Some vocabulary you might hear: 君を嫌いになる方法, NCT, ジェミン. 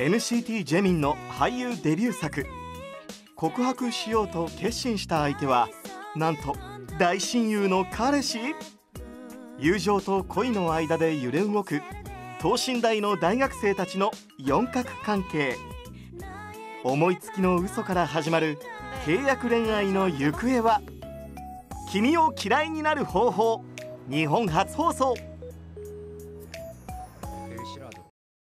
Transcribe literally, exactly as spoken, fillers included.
エヌシーティー ジェミンの俳優デビュー作。告白しようと決心した相手はなんと大親友の彼氏。友情と恋の間で揺れ動く等身大の大学生たちの四角関係。思いつきの嘘から始まる契約恋愛の行方は。君を嫌いになる方法、日本初放送。